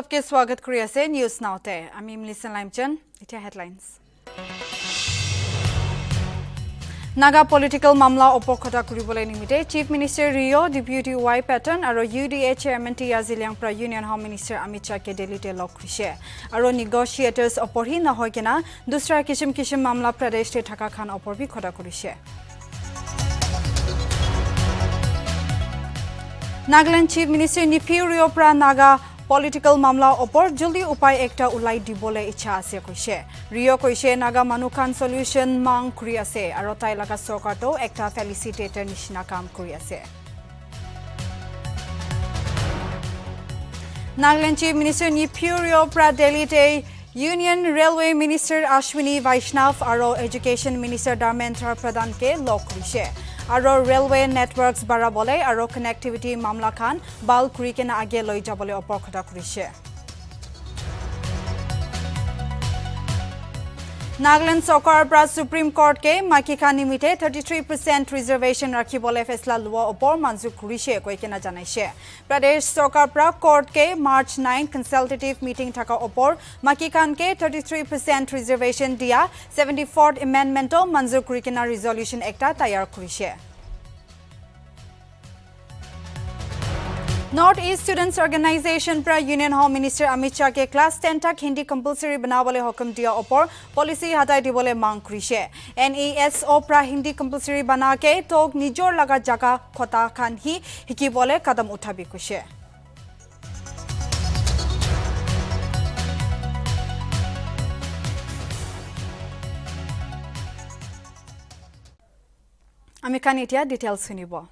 सबके स्वागत करिया से न्यूज नाउते आमी मिलिसन लाइमचन इटा headlines Naga political mamla opokhota kuribole nimite Chief Minister Rio, Deputy Y Pattern aro UDA Chairman T.R. Zeliang pra Union Home Minister Amit Shah ke Delhi te log krise aro negotiators oporhi na hoy kena dusra kishim kishim mamla Pradesh te Dhaka khan opor bi khota korise Nagaland Chief Minister Neiphiu Rio pra Naga Political mamla opor joldi upay ekta ulai dibole ichha ase koise Rio koise naga manukhan solution mang kuri ase aro tai laga sorkar to ekta facilitator nishna kam kuri ase Nagaland Chief Minister Neiphiu Rio pra Delhi te Union Railway Minister Ashwini Vaishnaw aro Education Minister Dharmendra Pradhan ke log korise Aro railway networks barabole, aro connectivity mamla khan, bal creek and age loi jabole opokhota korise. Nagaland Sokar pra Supreme Court ke Maki khan nimite 33% reservation rakhibole fesla lua opor manzur korise koikena janaise. Pradesh Sokar pra Court ke March 9 consultative meeting thaka opor Maki khan ke 33% reservation dia 74th amendment to manzur korikena resolution ekta tayar korise. Northeast Students Organisation pra Union Home Minister Amit Shah ke class 10 tak Hindi compulsory banabole hukum dia opor policy hatai dibole mang korise NESO pra Hindi compulsory banake tok nijor laga jaga khota khan hi hikibole kadam uthabi koise amikani tia details sunibo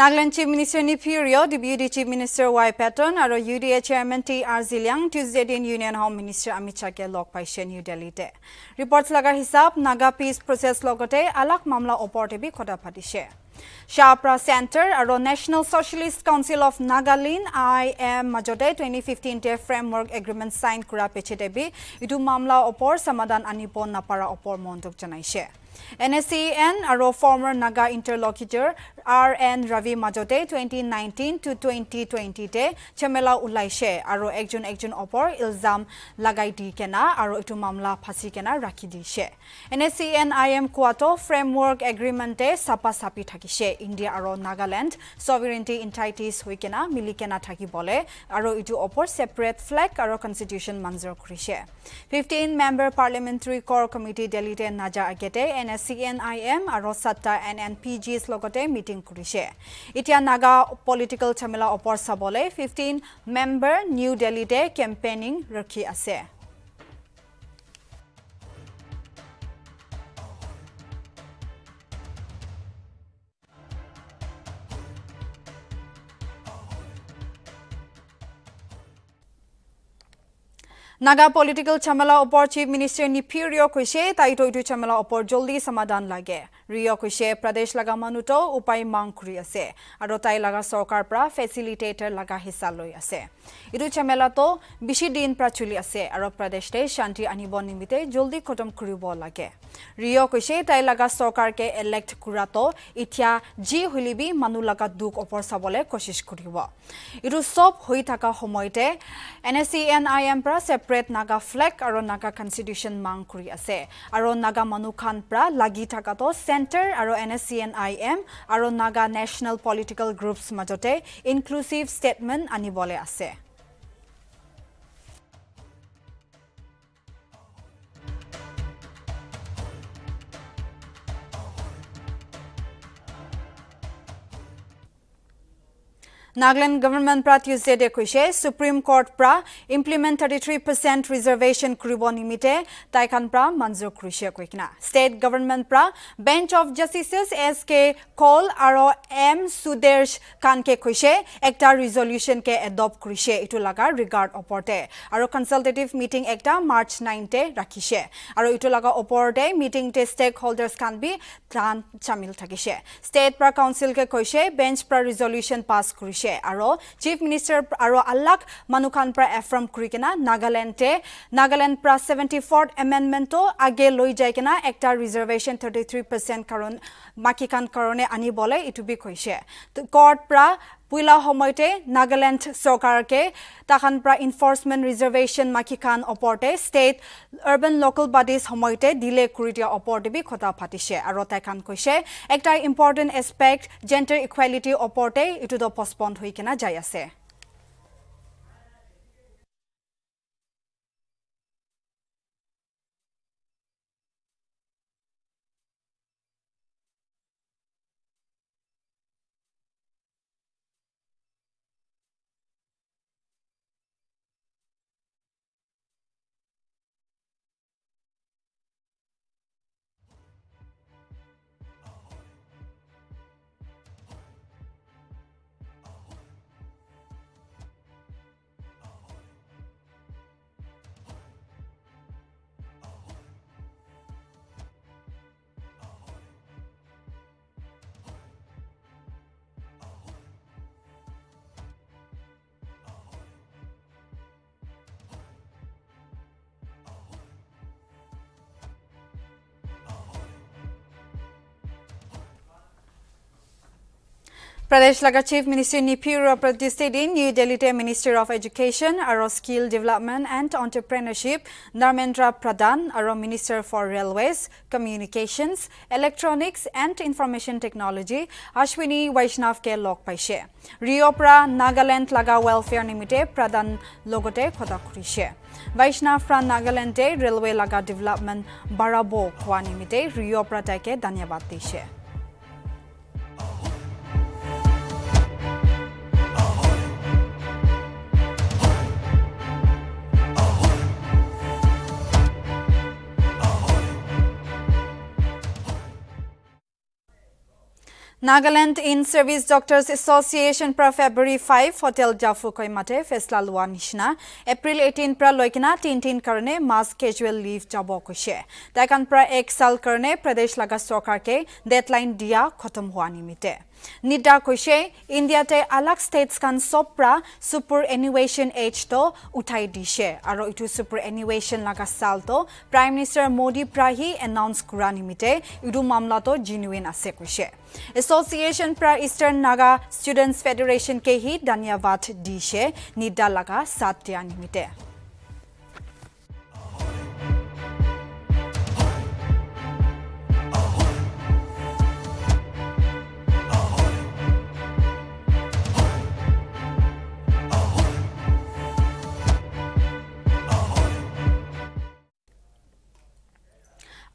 Nagaland Chief Minister Neiphiu Rio, Deputy Chief Minister Y Pattern aro UDA Chairman T.R. Zeliang Tuesday din Union Home Minister Amit Shah ke log paise New Delhi te. Reports lagar hisab Naga peace process logote alak mamla opor te bi khota phatise. Shapra Center aro National Socialist Council of Nagaland IM majote 2015 te framework agreement sign kura peche te bi itu mamla opor samadan anipon napara opor mondok janaise. NSCNIM aro former Naga interlocutor R N Ravi majote 2019 to 2020 te chamela ulaise aro ekjun opor ilzam lagai di kena aro itu mamla phasi kena rakhi dise NSCNIM kuato framework agreement te sapa sapi thakise India aro Nagaland sovereignty entities hoikena milikena thakibole aro itu opor separate flag aro constitution manzur korise 15 member parliamentary core committee Delhi te naja agete NSCNIM aro satta and NPGs logote meeting korise itia naga political chamela opor sabole 15 member New Delhi te campaigning rakhi ase Naga political chamela opor Chief Minister Neiphiu Rio koise taitoitu chamela opor joldi samadan lage. Rio koise Pradesh laga manuto upai mang kuri ase. Aro tai laga sarkar pra facilitator laga hissa loi ase. Itu chamela to 20 din pra chuli ase. Aro Pradesh te shanti anibon nimite joldi khotom kuribo lage. Rio koise tai laga sarkar ke elect kurato itia ji hulibi manu laga duk opor sabole koshish kuribo. Itu sob hoi thaka homoite NSCNIM pra Naga flag aro Naga constitution mang kuri ase aro Naga manukhan pra lagi thaka to center aro NSCNIM aro Naga national political groups majote inclusive statement anibole ase Nagaland government pra Tuesday de koise Supreme Court pra implement 33% reservation kuribo nimite taikan pra manzur korise koikna state government pra bench of justices SK Call aro M Sudesh Khan ke koise ekta resolution ke adopt korise itu laga regard oporte aro consultative meeting ekta March 9 te rakise aro itu laga oporte meeting te stakeholders kan bi plan chamil thakise state pra council ke koise bench pra resolution pass korise Aro Chief Minister Aro Alak Manukan pra Ephraim Kurikena Nagaland te Nagaland pra 74th amendment to age loi jaikena ekta reservation 33% karon makikan karone anibole itu bi koise court pra Puila homoite Nagaland sokarke tahanpra enforcement reservation makikan oporte state urban local bodies homoite delay kuritia oporte bi khota phatishe arota kan koise ekta important aspect gender equality oporte itu do postponed hoikena jai ase Pradesh Laga Chief Minister Neiphiu Rio protested in New Delhi te Minister of Education, Aro Skill Development and Entrepreneurship, Dharmendra Pradhan, Aro Minister for Railways, Communications, Electronics and Information Technology, Ashwini Vaishnaw ke log paise. Rio pra Nagaland Laga Welfare Nimite Pradhan logote khoda kurise. Vaishnaw pra Nagaland te Railway Laga Development barabo khwa nimite Rio pra take dhanyabad dise. Nagaland In-Service Doctors Association pra February 5 Hotel Jafu Koimate Fesla Lua Nishna April 18 pra Loikina Tintin Karne Mass Casual Leave Jabo Koshe Dakan pra Ek Sal Karne Pradesh Laga Sokar ke Deadline Dia Khotom Hua Nimite Nida Koshe India te Alak States kan Sopra Superannuation Age to Uthai Dishe Aro Itu Superannuation Laga Salto Prime Minister Modi Prahi announced Kuranimite Idu Mamlato Genuine Ase Koshe Association pra Eastern Naga Students Federation ke hi dhanyabad dishe nidda laga satya nimite.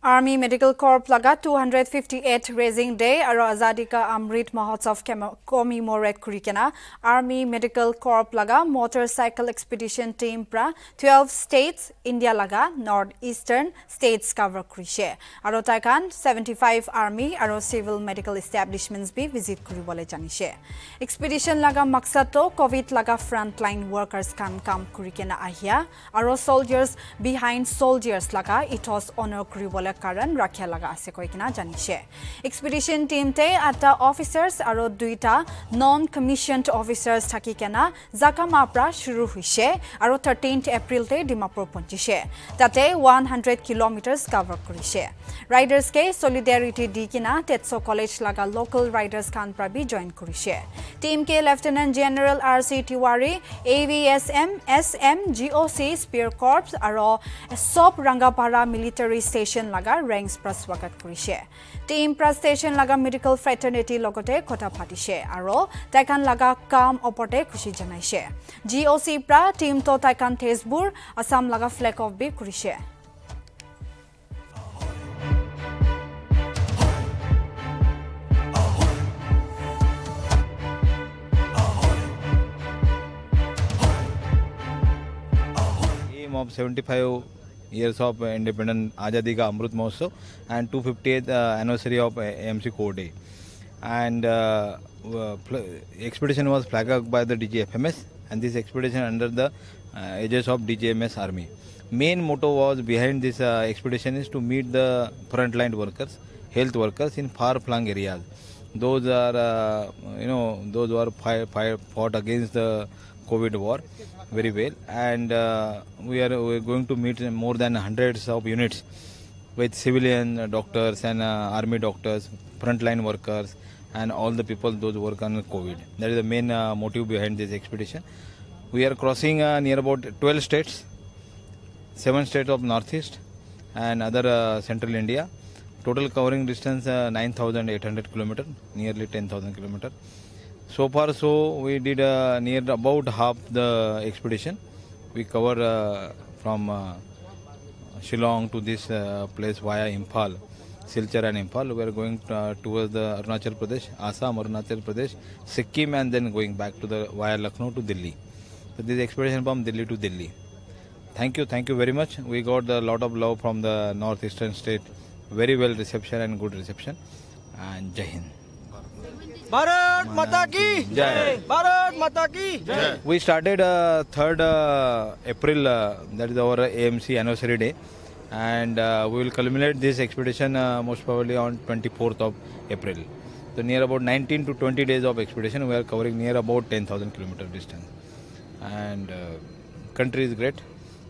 Army Medical Corps laga 258 raising day aro Azadika Amrit Mahotsav commemorate kurikena Army Medical Corps laga motorcycle expedition team pra 12 states India laga northeastern states cover kurise aro taikan 75 army aro civil medical establishments bi visit kuribole janise expedition laga maksad to covid laga frontline workers kan kam kurikena ahia aro soldiers behind soldiers laga ethos honor kuribole कारण राख्या लगा आसे कोई किना जानिशे expedition team ते आता officers आरो दुईटा नॉन कमीशन्ड ऑफिसर्स थाकी केना जाकामा प्रा शुरू हुइशे आरो 13 अप्रैल ते दिमापुर पहुंचिशे ताते 100 किलोमीटर्स कवर करिशे राइडर्स के सॉलिडेरिटी दी किना टेत्सो कॉलेज लगा लोकल राइडर्स कान प्रा भी जॉइन करिशे टीम के lieutenant general RC Tiwari AVSM SM GOC spear corps आरो सब Rangapara military station ranks pra swagat kurise team pra station laga medical fraternity logote khota phatishe aro taikan laga kam opote khushi janaise goc pra team to taikan thesbur assam laga flag off bi kurise team of 75 years of independent Azadi ka Amrut Mahotsav and 258th anniversary of AMC Corps Day. And expedition was flagged up by the DJFMS and this expedition under the aegis of DJFMS Army. Main motto was behind this expedition is to meet the frontline workers, health workers in far-flung areas. Those are, those who are fought against the COVID war very well, and we are going to meet more than hundreds of units with civilian doctors and army doctors, frontline workers, and all the people those work on COVID. That is the main motive behind this expedition. We are crossing near about 12 states, 7 states of Northeast and other central India. Total covering distance 9,800 km, nearly 10,000 km. So far, so we did near about half the expedition. We cover from Shillong to this place via Imphal, Silchar and Imphal. We are going towards the Arunachal Pradesh, Assam, Arunachal Pradesh, Sikkim, and then going back to the via Lucknow to Delhi. So this expedition from Delhi to Delhi. Thank you very much. We got a lot of love from the northeastern state. Very well reception and good reception. And Jai Hind. Bharat Mata Ki Jai. Bharat Mata Ki Jai. We started 3rd April, that is our AMC anniversary day, and we will culminate this expedition most probably on 24th of April. So near about 19 to 20 days of expedition, we are covering near about 10,000 km distance. And country is great,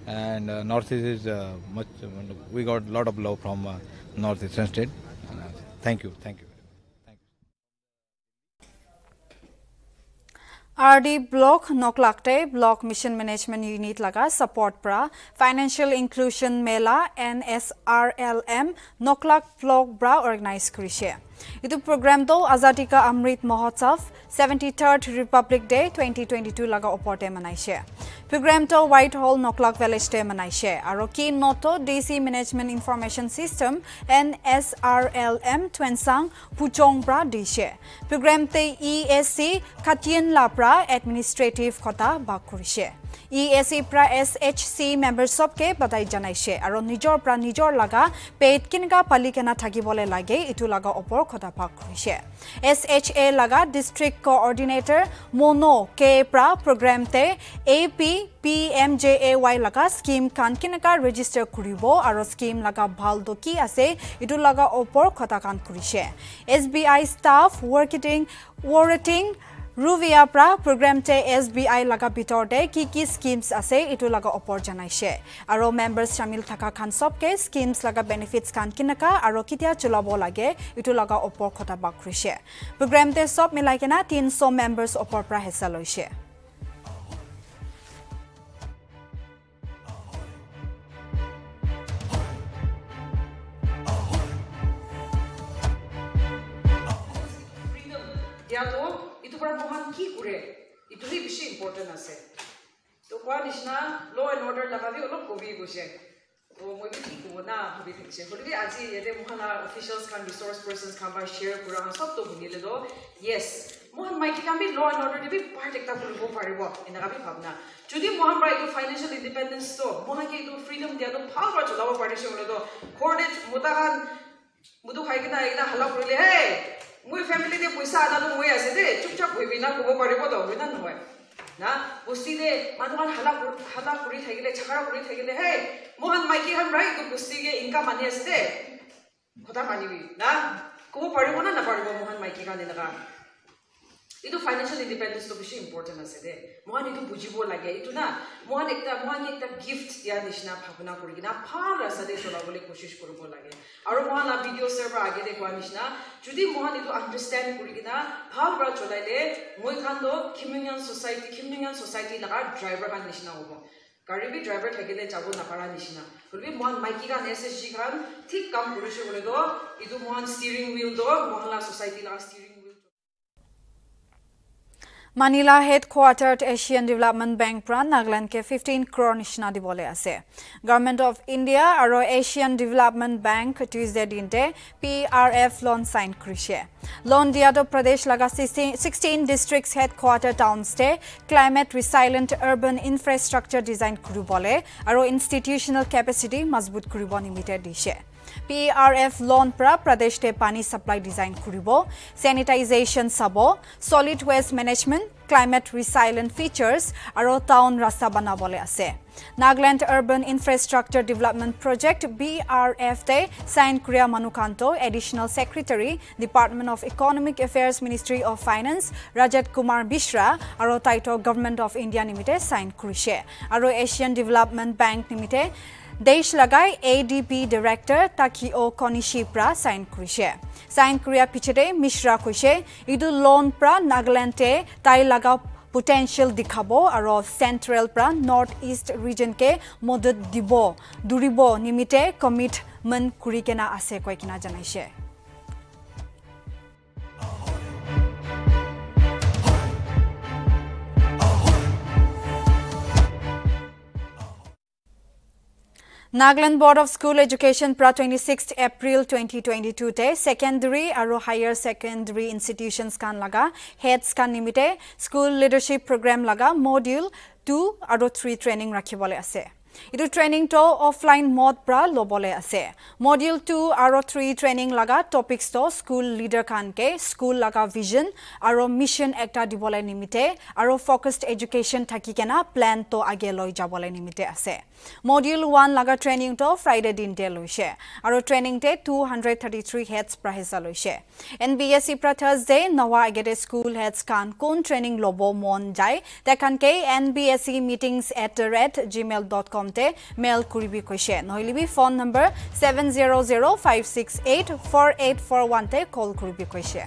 and Northeast is much. We got a lot of love from Northeastern state. And, thank you. RD Block Noklakte Block Mission Management Unit Laga Support Bra Financial Inclusion Mela NSRLM Noklak Block Bra Organize Krishe. Itu program do Azatika Amrit Mahotsav 73rd Republic Day 2022 Laga Opote Manaishe. Program to Whitehall Noklak Village Te Manaishe. Aro keen noto DC Management Information System NSRLM Twensang Puchong Bra Dishe. Program te ESC Katien Lapra administrative kota bakurishe. ESC pra SHC members of ke batai janaishe. Aro nijor pra nijor laga paid kinga palikena thakibole lage itu laga opor kota bakurishe. SHA laga district coordinator mono ke pra program te AP PMJAY laga scheme kan kinaka register kuribo aro scheme laga bhal do ki ase itu laga opor kota kan kurishe. SBI staff working Ruvia pra program te SBI laga bitor te ki schemes ase itu laga opor janaishe. Aro members shamil thaka khan sob ke schemes laga benefits khan kinaka aro kitia chulabo lage itu laga opor khota bakrishe. Program te sob milai kena 300 members opor pra hessa loishe. It will be important as it. So, what is now law and order? Lavavio, look, Gobi Bushet. Oh, maybe Kuna, who be pictured. But we are seeing Yedemuhana officials can resource persons come by share Kurana Soto Nilido. Yes, Mohan Mikey can be law and order to be part of the whole party walk in the Rabi Pabna. Judy Mohan Bright to financial independence, so Mohaki to freedom, the other power to our partnership. Cordage, Mutahan Mudu Haikana, Halak really, hey! My family de puisa ana to moya se de chupchap hoibi na kobo paribo to hoina noy na busti de manuan hala puri thagile chakara puri thagile hey mohan maiki han right to busti ge inka mani ase de khoda manibi na kobo paribo na paribo mohan maiki ka ne laga itu financial independence to bishi important ase de mohan itu bujibo lage itu na mohan ekta gift dia nishna bhavna kori na phara sade solabole koshish koribo lage aru mohan a video server age de kwa nishna jodi mohan itu understand kori na bhal bra chodai de moi khan do communion society laga driver ka nishna hobo gari bi driver thagile jabo na para nishna bolbi mohan maiki ka ssg khan thik kam korishe bole do itu mohan steering wheel do mohalla society laga steering Manila headquartered Asian Development Bank Pran Nagaland ke 15 crore nishna dibole ase. Government of India aro Asian Development Bank Tuesday dinte PRF loan sign krishe. Loan diado Pradesh laga 16 districts headquarter towns te climate resilient urban infrastructure design kuribole aro institutional capacity mazbut kuribo nimite dishe. PRF loan pra Pradesh te pani supply design kuribo, sanitization sabo, solid waste management, climate resilient features aro town rasta banabole ase. Nagaland Urban Infrastructure Development Project BRF te sign kuria manukanto Additional Secretary Department of Economic Affairs Ministry of Finance Rajat Kumar Bishra aro taito Government of India nimite sign kurishe aro Asian Development Bank nimite Desh Lagai ADP Director Takio Konishi Pra Sign Kurishe. Sign Korea Pichede Mishra Kushe Idu Lone Pra Nagalante Tai Laga Potential Dikabo Aro Central Pra Northeast Region Ke Modud Dibo Duribo Nimite Commitment Kurikena Ase Koikina Janaishe. Nagaland Board of School Education pra 26 April 2022 te secondary aro higher secondary institutions kan laga heads kan nimite school leadership program laga module 2 aro 3 training rakhibole ase. Itu training to offline mod pra lobole ase. Module 2 aro 3 training laga topics to school leader kan ke school laga vision aro mission ekta dibole nimite aro focused education thakikena plan to age loi jabole nimite ase. Module 1 laga training to Friday din te loise aro training te 233 heads pra hesa loise. NBSC pra Thursday nawa agete school heads kan kon training lobo mon jai te kan ke nbscmeetings@gmail.com te mail kuribi koise nohilibi phone number 700-568-4841 te call kuribi koise.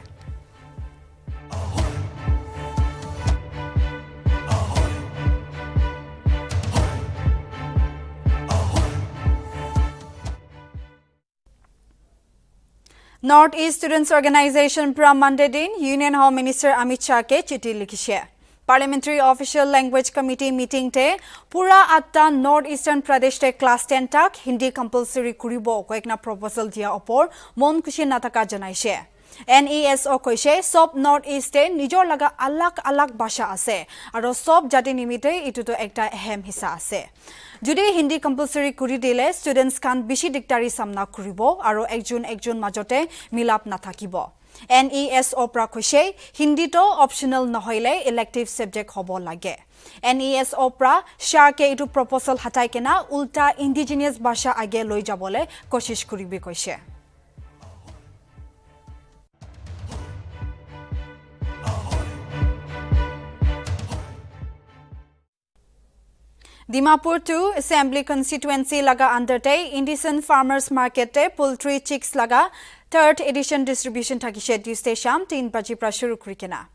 Northeast Students Organisation pra Monday din Union Home Minister Amit Shah ke chitti likhishe. Parliamentary Official Language Committee meeting te pura atta Northeastern Pradesh te class 10 tak Hindi compulsory kuribo koekna proposal dia opor mon kushi nataka janaishe. NESO koise sob Northeast te nijor laga alag alag basha ase aro sob jati nimite itu to ekta ehem hisa ase. Judi Hindi compulsory kuri dile students kan bishi diktari samna kuribo aro ekjun majote milap nathakibo. NESO pra khoshe Hindi to optional nohoile elective subject hobo lage. NESO pra Shah ke itu proposal hatai kena ulta indigenous bhasha age loi jabole koshish kuribi koise. Dimapur 2 Assembly Constituency laga under te Indian Farmers Market te poultry chicks laga third edition distribution thakishe Tuesday sham 3 baji pra shuru kurikena.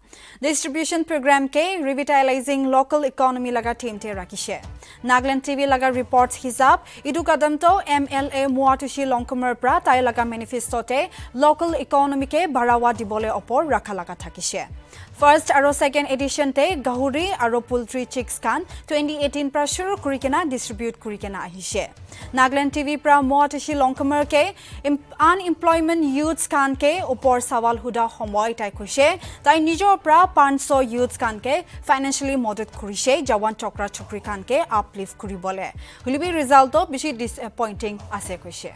Distribution program ke revitalizing local economy laga theme te rakishe. Nagaland TV laga reports hisab idu kadam to MLA Moatoshi Longkumer pra tai laga manifesto te local economy ke bharawa dibole opor rakha laga thakishe. First aro second edition te gahuri aro poultry chicks kan 2018 pra shuru kurikena distribute kurikena ahishe. Nagaland TV pra Moatoshi Longkumer ke unemployment youths kan ke upor sawal huda homoi tai khushe tai nijo pra 500 youths kan ke financially modit kurishe jawan chokra chokri kan ke uplift kuribole hulibi result to bishi disappointing ase koise.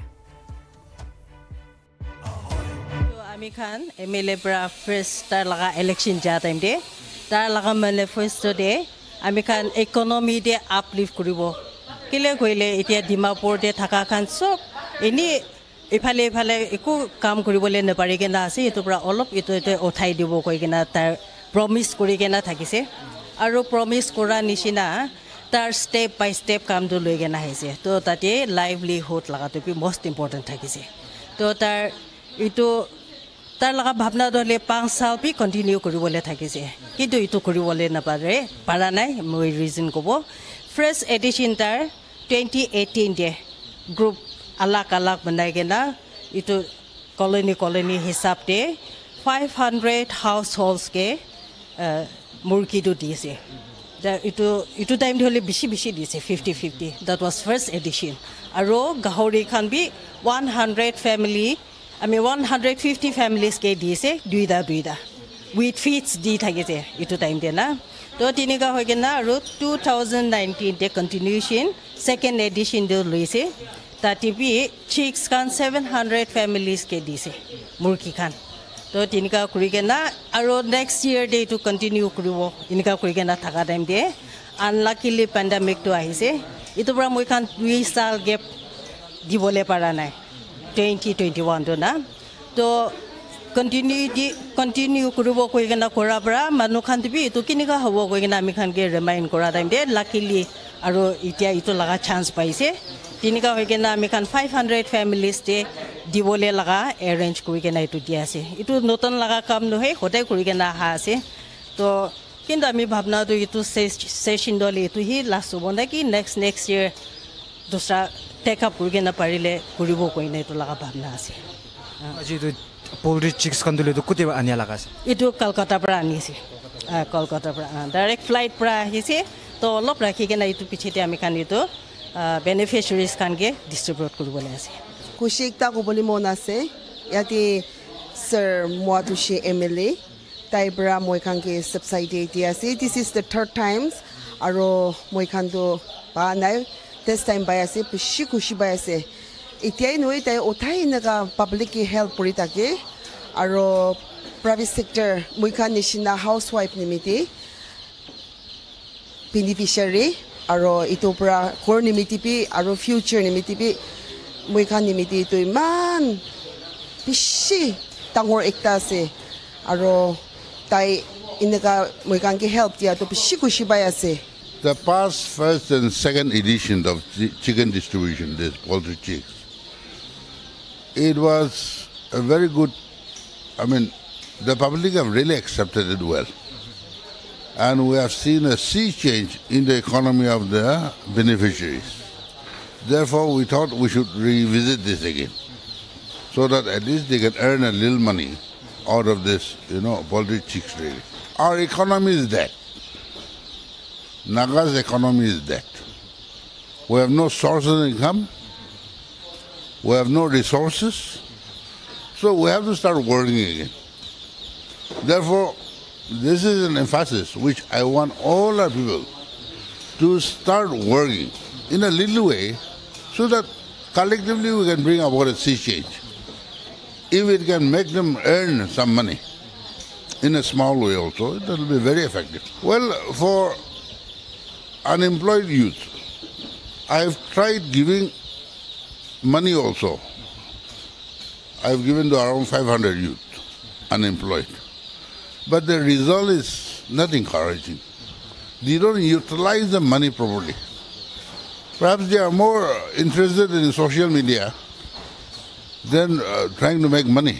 Ami khan MLA pra first tar laga election ja time de tar laga manifesto de ami khan economy de uplift kuribo kile koile etia Dimapur de thaka khan sob ini ifale ifale eku kam kuribole ne pare kena ase etu pra olop etu othai dibo koi kena tar promise kuri kena thakise aro promise kora nishina tar step by step kam du loi kena hise to tate livelihood laga to be most important thakise to tar etu tar laga bhabna dole 5 saal pi continue kuribole thakise kintu etu kuribole na pare para nai moi reason kobo fresh edition tar 2018 de group alak alak banai kena itu colony hisap de 500 households ke murki do dise da itu time dhole bishi dise 50-50 that was first edition aro gahori khan bi 100 family I mean 150 families ke dise duida with feeds di thagese itu time de na to tiniga hoy kena aro 2019 de continuation second edition do luise Tatipi chicks can 700 families ke dise murki khan to tinka kurigena aro next year they to continue kuribo inka kurigena thaka time de unluckily pandemic to ahise itu pra moi khan 2 saal gap dibole para nai 2021 to na to continue kuribo koigena kora pra manu khan tipi itu kinika hobo koigena ami khan ke remind kora time de luckily aro itia itu laga chance paise Tinika weekend I can 500 families day Diwali laga arrange weekend I to diase. Itu noton laga kam no he hotel weekend haase. To kinda me bhabna to itu session dole to he last subonda ki next year dusra take up weekend na parile kuribo koi na itu laga bhabna haase. Ajitu politics kandule to kutiba anya laga. Itu Kolkata pra ani si. Kolkata pra direct flight pra he si. So, all of rakhi ke na itu piche te amikan itu beneficiaries kan ke distribute kuribo le ase. Kushi ekta koboli mon ase yati Sir Moatoshi Emily taibra moi kan ke subsidy di ase. This is the third times aro moi kan to ba nai this time ba ase pishi kushi ba ase. Itai noi tai othai naga public help pori take aro private sector moi kan nishina housewife nimiti beneficiary aro itu pra core nimitipi aro future nimitipi moikhan nimiti itu iman pishi tangor ekta se aro tai inaka moikhan ki help dia to pishi kushi bai ase. The past first and second edition of chicken distribution, this poultry chicks, it was a very good, I mean the public have really accepted it well. And we have seen a sea change in the economy of the beneficiaries. Therefore, we thought we should revisit this again, so that at least they can earn a little money out of this, you know, poultry chicks really. Our economy is dead. Naga's economy is dead. We have no source of income. We have no resources. So we have to start working again. Therefore, this is an emphasis which I want all our people to start working in a little way so that collectively we can bring about a sea change. If it can make them earn some money in a small way also, it will be very effective. Well, for unemployed youth, I have tried giving money also. I have given to around 500 youth unemployed. But the result is not encouraging. They don't utilize the money properly. Perhaps they are more interested in social media than trying to make money.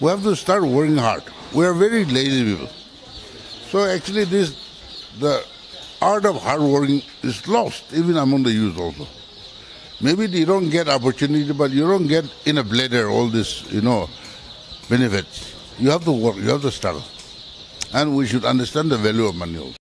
We have to start working hard. We are very lazy people. So actually the art of hard working is lost even among the youth also. Maybe they don't get opportunity, but you don't get in a bladder all this, you know, benefits. You have to work, you have to struggle. And we should understand the value of money also.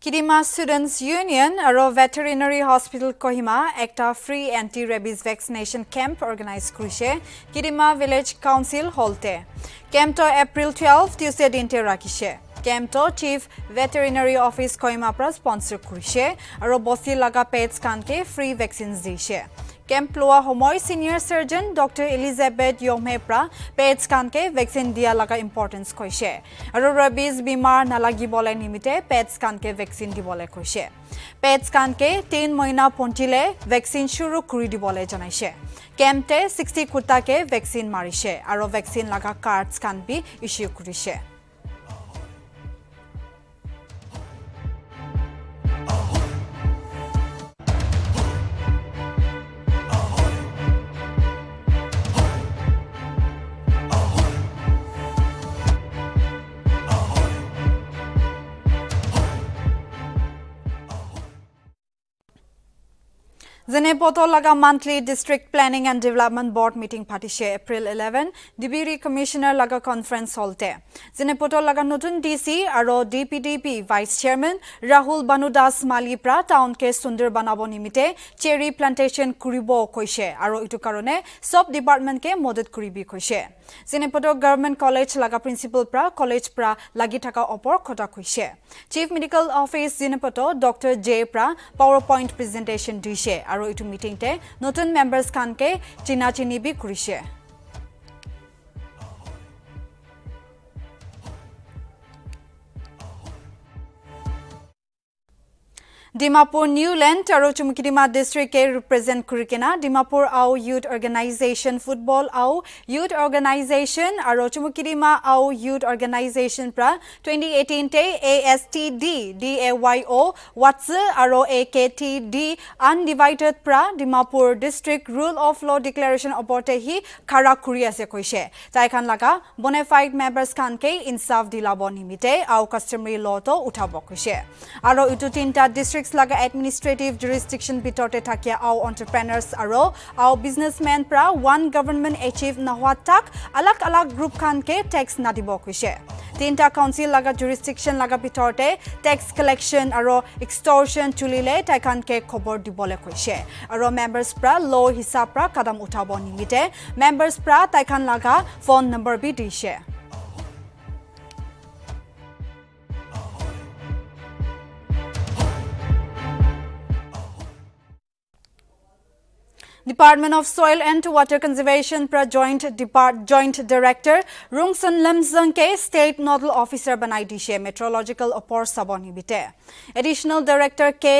Kirima Students Union aro Veterinary Hospital Kohima ekta free anti-rabies vaccination camp organize kurishe Kirima Village Council holte. Camp to April 12 Tuesday dinte rakishe. Camp to Chief Veterinary Office Kohima pra sponsor kurishe aro bosi laga pets kanke free vaccines dishe. Camp loa homoi senior surgeon Dr. Elizabeth Yomhepra pets kanke vaccine dia laga importance koise. Aro rabies bimar nalagi bole nimite pets kanke vaccine dibole koise. Pets kanke 10 moina pontile vaccine shuru kuri dibole janaise. Camp te 60 kuta ke vaccine marise. Aro vaccine laga cards can be issue kurise. Zunheboto laga monthly district planning and development board meeting patishe April 11 DBR commissioner laga conference holte Zunheboto laga notun DC aro DPDP vice chairman Rahul Banudas Malipra town ke sundor banabo nimite cherry plantation kuribo koise aro itu karone sob department ke moded kuribi koise Zunheboto government college laga principal pra college pra lagi thaka opor khota koise chief medical office Zunheboto Dr J pra PowerPoint presentation dishe aro itu meeting te notun members kan ke china chini bi kurise Dimapur Newland aro Chumukirima district ke represent kurikena Dimapur au youth organization football au youth organization aro Chumukirima au youth organization pra 2018 te ASTD DAYO what's aro AKTD undivided pra Dimapur district rule of law declaration oporte hi khara kuri ase koise tai khan laga bonafide members khan ke insaf dilabo nimite au customary law to uthabo koise aro itu tinta district laga administrative jurisdiction bitote thakia our entrepreneurs aro our businessmen pra one government achieve nahwa tak alak alak group khan ke tax nadibo kuise tinta council laga jurisdiction laga bitote tax collection aro extortion tulile tai khan ke khobor dibole kuise aro members pra law hisab pra kadam uthabo nimite members pra tai khan laga phone number bi dise Department of Soil and Water Conservation pra joint director Rungsan Lemtsang ke state nodal officer banai dishe meteorological opor saboni bite additional director K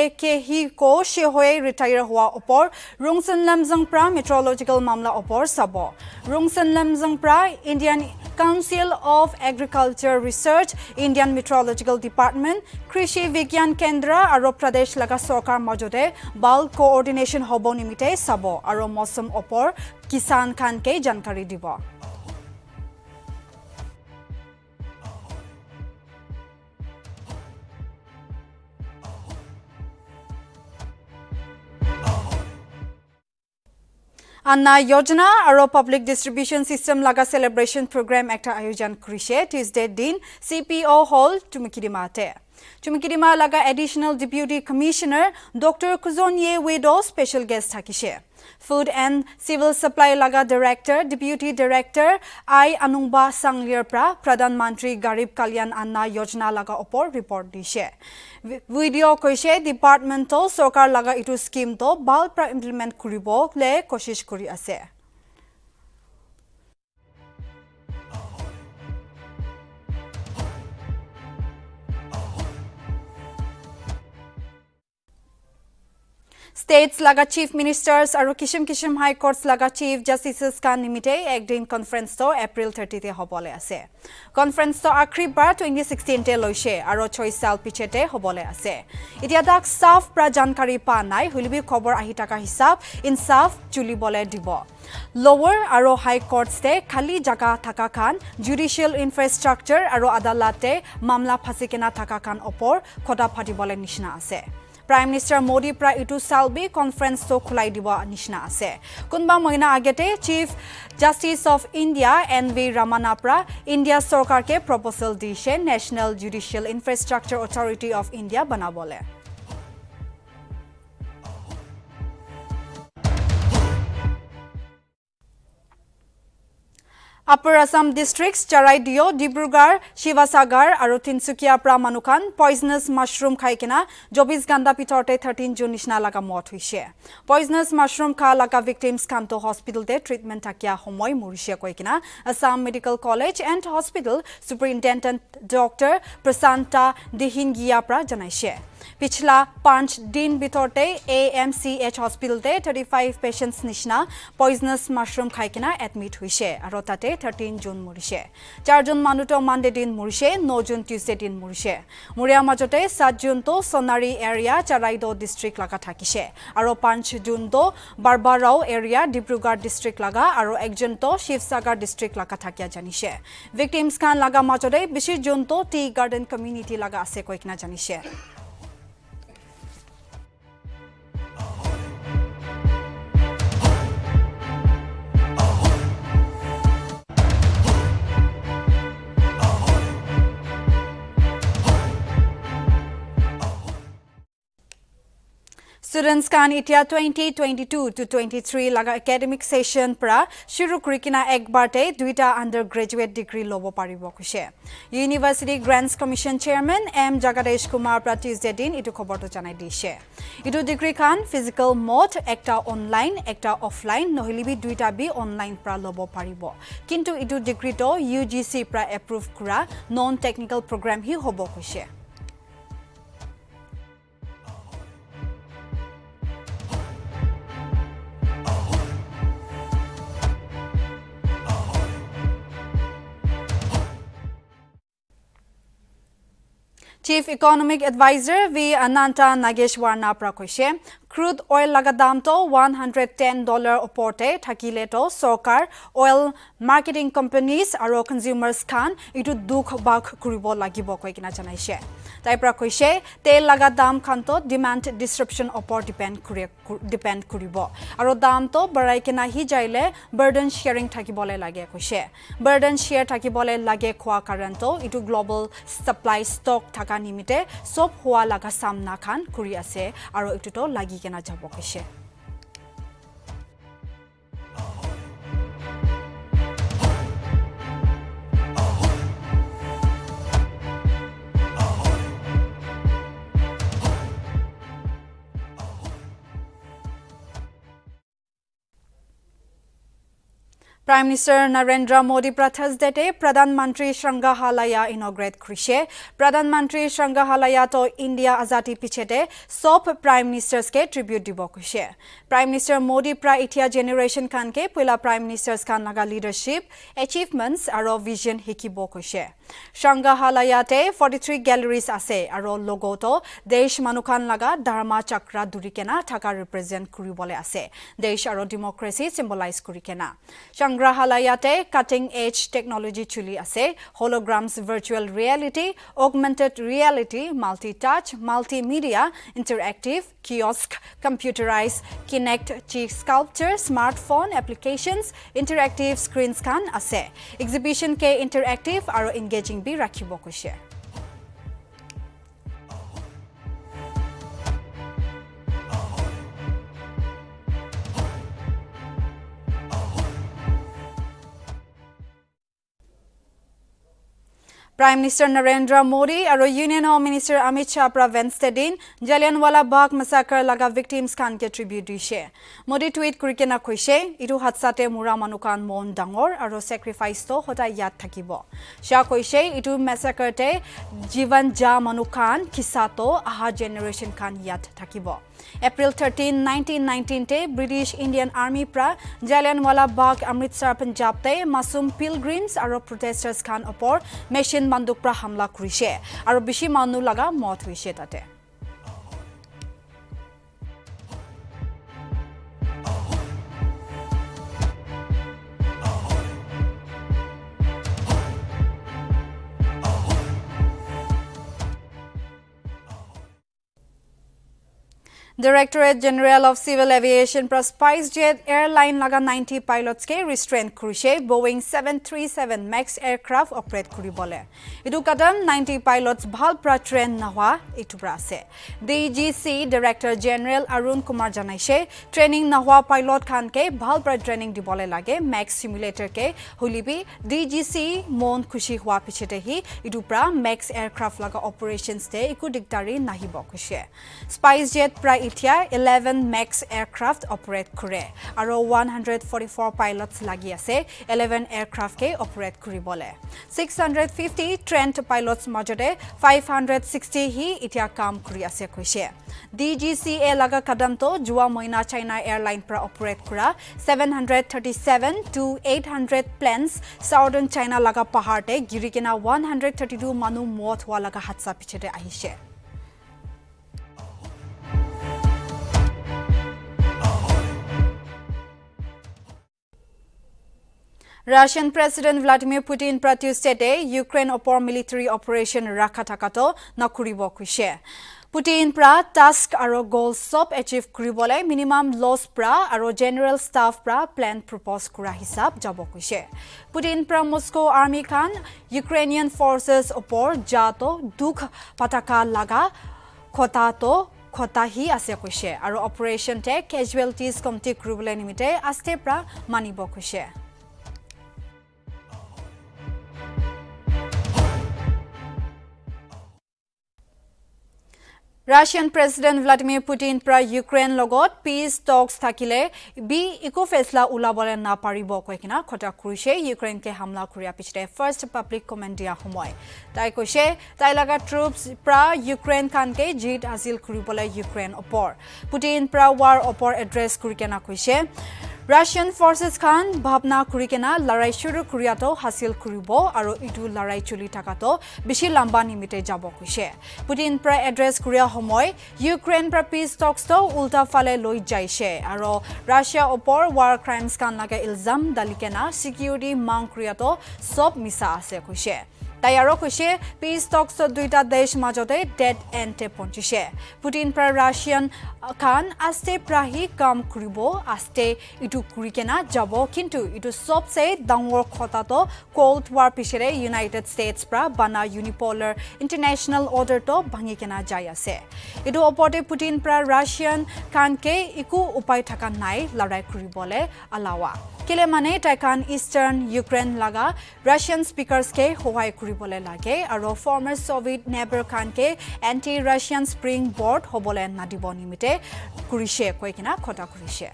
hi ko shehoe retire hua opor Rungsan Lemtsang pra meteorological mamla opor sabo Rungsan Lemtsang pra Indian Council of Agriculture Research Indian Meteorological Department Krishi Vigyan Kendra aro Pradesh laga sarkar majode bal coordination hobo nimite sabo aro mosum opor kisan khan ke jankari dibo Anna Yojana aro public distribution system laga celebration program ekta ayojan krishe Tuesday din CPO hall Tumikirima te Tumikirima laga additional deputy commissioner Dr. Kuzonye Wido special guest hakishe Food and Civil Supply laga director, deputy director I Anumba Sangliar pra Pradhan Mantri Garib Kalyan Anna Yojana laga opor report dishe. Video koise departmental sarkar laga itu scheme to bal pra implement kuribo le koshish kuri ase. States laga chief ministers aru kishim kishim high courts laga chief justices ka nimite ekdin conference to April 30 te hobole ase. Conference to akri bar 2016 te loise aru 6 saal pichete hobole ase. Itiadak saf pra jankari pa nai hulibi khobor ahitaka hisab insaf julibole dibo. Lower aru high courts te khali jaga thaka khan judicial infrastructure aru adalate mamla phasikena thaka khan opor khoda phatibole nishna ase. Prime Minister Modi pra itu salbi conference to khulai diba nishna ase kunba moina agete Chief Justice of India NV Ramana pra India sarkar ke proposal dishe National Judicial Infrastructure Authority of India banabole Upper Assam districts Charai Dio, Dibrugarh, Shivasagar, aru Tinsukia pra Manukan, poisonous mushroom Kaikena, Jobis Ganda Pitorte 13 June Nishna laga mot huishe. Poisonous mushroom ka laga victims Kanto hospital de treatment takia homoi Murisha Koikena, Assam Medical College and Hospital Superintendent Dr. Prasanta Dihingia pra Janaishe. Pichla Panch Din Bitorte AMCH Hospital de 35 patients Nishna, poisonous mushroom Kaikena admit huishe. Arotate 13 June Murishe. 4 June Manuto Monday din Murishe, 9 June Tuesday din Murishe. Muria Majote, 7 June to Sonari area, Charaido district laga thakishe. Aro 5 June to Barbarao area, Dibrugarh district laga, aro 1 June to Shivsagar district laga thakia janishe. Victims khan laga majote, 20 June to Tea Garden community laga ase koikna janishe. Students can itia 2022 to 23 laga academic session pra shuru kurikina ekbarte duita undergraduate degree lobo paribo kushe. University Grants Commission Chairman M Jagadesh Kumar pra Tuesday din itu khobor to janai dishe. Itu degree khan physical mode ekta online ekta offline nohilibi duita bi online pra lobo paribo. Kintu itu degree to UGC pra approve kura non technical program hi hobo kushe. Chief Economic Advisor V. Ananta Nageshwarna Prakoshe, crude oil lagadamto $110 oporte thakileto Sorkar oil marketing companies aro consumers khan itu dukh bak kuribo lagibo koikina janaise. Tai prakoshe tel lagadam khanto demand disruption opor depend kuribo. Aro damto barai kena hi jaile burden sharing thakibole lage koishe. Burden share thakibole lage khwa karanto itu global supply stock thaka nimite sob hoa laga samna khan kuri ase aro itu to lagi kena jabo koishe. Prime Minister Narendra Modi Prathasdete Pradhan Mantri Sanggrahalaya inaugurate Krishe. Pradhan Mantri Sanggrahalaya to India Azadi Pichete Sop Prime Minister's ke tribute dibo Krishe. Prime Minister Modi pra itia generation khan ke pula Prime Minister's khan laga leadership, achievements aro vision hikibo Krishe. Sanggrahalaya te 43 galleries ase aro logo to Desh Manukhan laga Dharma Chakra Durikena Thaka represent kuribole ase. Desh aro democracy symbolize kurikena. Sanggrahalayate cutting edge technology chuli ase, holograms, virtual reality, augmented reality, multi-touch, multimedia, interactive, kiosk, computerized, Kinect, cheek sculpture, smartphone applications, interactive screens khan ase. Exhibition ke interactive aro engaging bi rakhibo koise. Prime Minister Narendra Modi aro Union Home Minister Amit Shah pra Wednesday din Jallianwala Bagh massacre laga victims khan ke tribute dishe. Modi tweet kurikena koise itu hatsate mura manukan mon dangor aro sacrifice to hota yad thakibo. Shah koise itu massacre te jivan ja manukan kisato aha generation khan yad thakibo. April 13, 1919 te British Indian Army pra Jallianwala Bagh Amritsar Punjab te masum pilgrims aro protesters khan opor machine Manduk pra hamla kurishe aro bishi manu laga mot hoise tate. Directorate General of Civil Aviation plus SpiceJet airline laga 90 pilots ke restraint kurishe Boeing 737 Max aircraft operate kuribole. Itu kadam 90 pilots bhal pra train nahwa itu brase. DGC Director General Arun Kumar janaise training nahwa pilot khan ke bhal pra training dibole lage Max simulator ke hulibi DGC mon khushi hua pichete hi itu pra Max aircraft laga operations te iku diktari nahi bokushe. SpiceJet pra Itia 11 Max aircraft operate kure. Aro 144 pilots lagi ase 11 aircraft ke operate kuribole. 650 trained pilots majore 560 hi itia kam kuri ase koise. DGCA laga kadam to jua moina China airline pra operate kura 737 to 800 planes southern China laga pahar te girikena 132 manu mot hua laga hatsa pichete ahise. Russian President Vladimir Putin pra Tuesday Ukraine opor military operation rakatakato nakuribo kuishe. Putin pra task aro goals sob achieve kuribole minimum loss pra aro general staff pra plan propose kura hisab jabo kuishe. Putin pra Moscow army khan Ukrainian forces opor jato dukh pataka laga khotato khotahi ase kuishe aro operation te casualties komti kuribole nimite aste pra manibo kuishe. Russian President Vladimir Putin pra Ukraine logot peace talks thakile bi eco fesla ulabole na paribo koikina khota kurishe Ukraine ke hamla kuria pichre first public comment dia homoy tai koise tai laga troops pra Ukraine khan ke jit hasil kuribole Ukraine opor Putin pra war opor address kurikena koise Russian forces khan bhabna kurikena larai shuru kuriato hasil kuribo aro itu larai chuli takato bishi lamba nimite jabo kuise Putin pra address kuria homoi Ukraine pra peace talks to ulta fale loi jaise aro Russia opor war crimes khan laga ilzam dalikena security mang kuriato sob misa ase kuise Tayaro kuise peace talks to duita desh majote dead end te ponchise Putin pra Russian khan aste prahi kam kuribo aste Itu kurikena jabo kintu itu sobse dangor khotato Cold War pichere United States pra bana unipolar international order to bhangikena jai ase Itu opote Putin pra Russian khan ke iku upai thaka nai larai kuribole alawa kele mane taikan Eastern Ukraine laga Russian speakers ke hohai kuribole lage aro former Soviet neighbor khan ke anti Russian springboard hobole nadibo nimite kurishe koikena khota kurishe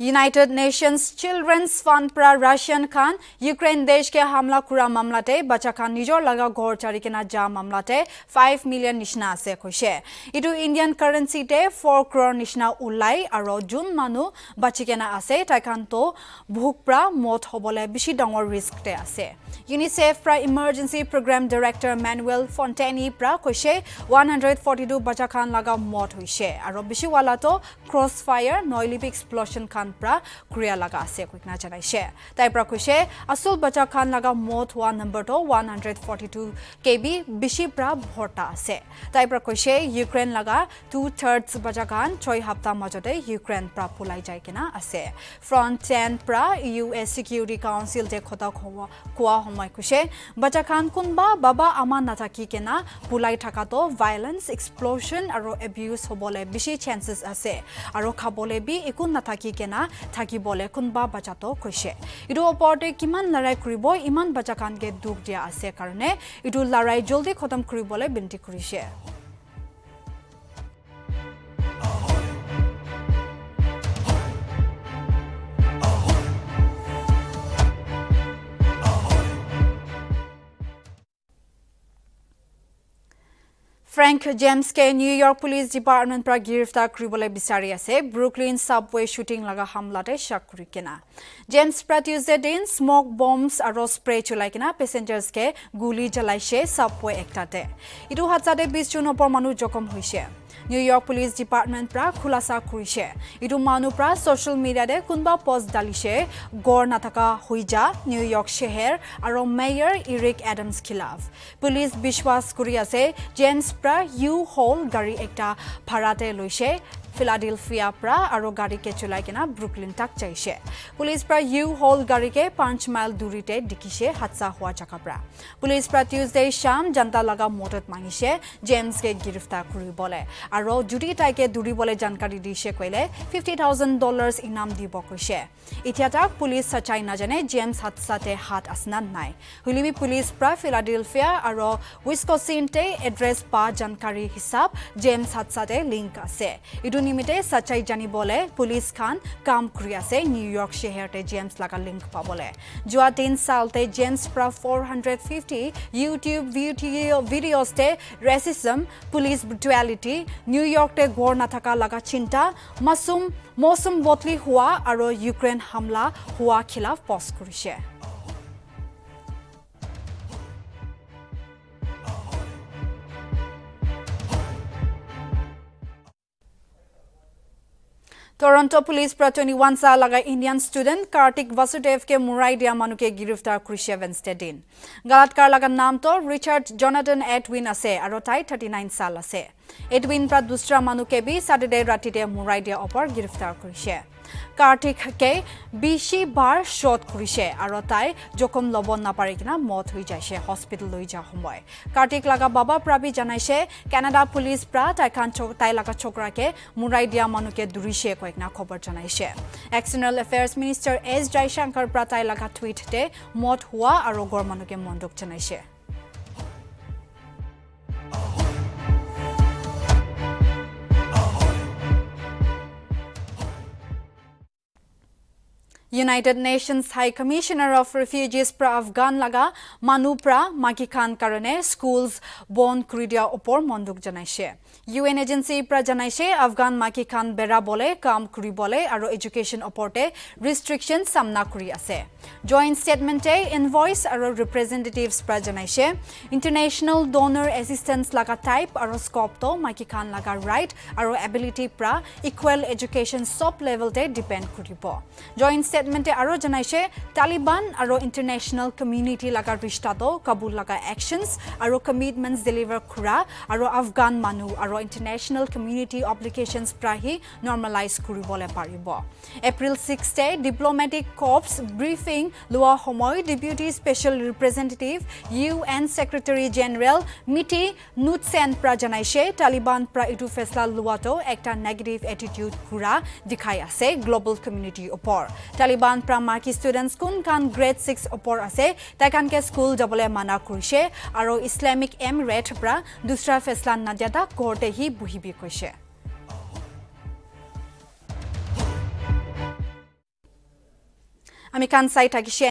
United Nations Children's Fund pra Russian khan Ukraine desh ke hamla kura mamla te bacha khan nijor laga ghor chari kena ja mamla te 5 million nishna ase khoise itu Indian currency te 4 crore nishna ulai aro jun manu bachi kena ase taikan to bhuk pra mot hobole bishi dangor risk te ase UNICEF pra emergency program director Manuel Fontani pra khoise 142 bacha khan laga mot hoise aro bishi wala to crossfire noilip explosion khan pra Korea laga ase koikna janaise tai pra koise asul bacha khan laga mot hua number to 142 kb bishi pra bhorta ase tai pra koise Ukraine laga 2/3 bacha khan 6 hafta majote Ukraine pra pulai jai kena ase front end pra US Security Council te khota khoa homai koise bacha khan kunba baba ama nathaki kena pulai thaka to violence explosion aro abuse hobole bishi chances ase aro khabole bi ekun nathaki kena Takibole Kunba Bachato Koshe. It will porte Kiman Larai Kribo, Iman Bachakan get Dukdia Ase Karne, it will Larai Joldi Kotam Kribole Binti Kurishe. Frank James ke New York Police Department pra giriftar kuribole bisari ase Brooklyn subway shooting laga hamla te shak kurikena James pra Tuesday din smoke bombs aro spray chulai kena passengers ke guli jalaise subway ekta te itu hatsade 20 jun opor manu jokom hoise New York Police Department pra khulasa kurise itu manu pra social media de kunba post dalise gor nataka hoija New York sheher aro mayor Eric Adams khilaf police bishwas kuri ase James U-Haul gari ekta bharate loise Philadelphia pra aro gari ke chulai kena Brooklyn tak jaise police pra U-Haul gari ke 5 mile duri te dikise hatsa hua jaka pra police pra Tuesday sham janta laga motot mangise James ke giriftar kuribole aro juri tai ke duri bole jankari dise koile $50,000 inam dibo koise itia tak police sachai na jane James hatsa te hat asnan nai hulibi police pra Philadelphia aro Wisconsin te address pa jankari hisab James hatsa te link ase itu nimite sachai janibole police khan kam kuri ase New York sheher te James laga link pabole jua 3 saal te James pra 450 YouTube videos te racism police brutality New York te ghor na thaka laga chinta masum mosum botli hua aro Ukraine hamla hua khilaf post kurise Toronto Police pra 21 saal laga Indian student Kartik Vasudev ke murai dia manu ke giriftar kurise Wednesday din. Galatkar laga naam to Richard Jonathan Edwin ase aro tai 39 saal ase. Edwin pra dusra manu ke bi Saturday ratite murai dia opor giriftar kurise. Kartik ke 20 bar shot kurise aro tai jokom lobon na pare kina mot hoi jaise hospital loi ja homoy. Kartik laga baba pra bi janaise Canada Police pra tai laga chokra ke murai dia manu ke durise ekna khobor janaise External Affairs Minister S Jaishankar pratai laga tweet te mot hua aro gor manuke mondok janaise United Nations High Commissioner of Refugees pra Afghan laga Manupra Magikan Karane schools bon Kridia opor monduk janaishe. UN agency pra janaishe Afghan Magikan berabole kam kuribole aro education oporte restrictions samna kuri ase. Joint statement e invoice aro representatives pra janaishe international donor assistance laga type aro scope to Magikan laga right aro ability pra equal education soft level te depend kuribo. Joint statement aro janaishe Taliban aro international community laga rishtado Kabul laga actions aro commitments deliver kura aro Afghan manu aro international community obligations prahi normalize kuribole paribo. April 6 day diplomatic corps briefing lua homoy deputy special representative UN Secretary General Miti Nutsen pra janaishe Taliban pra itu fesla luato ekta negative attitude kura dikhai ase global community opor. Taliban Pramaki students kun kan grade 6 opor ase takan ke school jabole mana kurishe aro Islamic Emirate pra dusra feslan najada korte hi buhibi koishe. Amikan sai takishe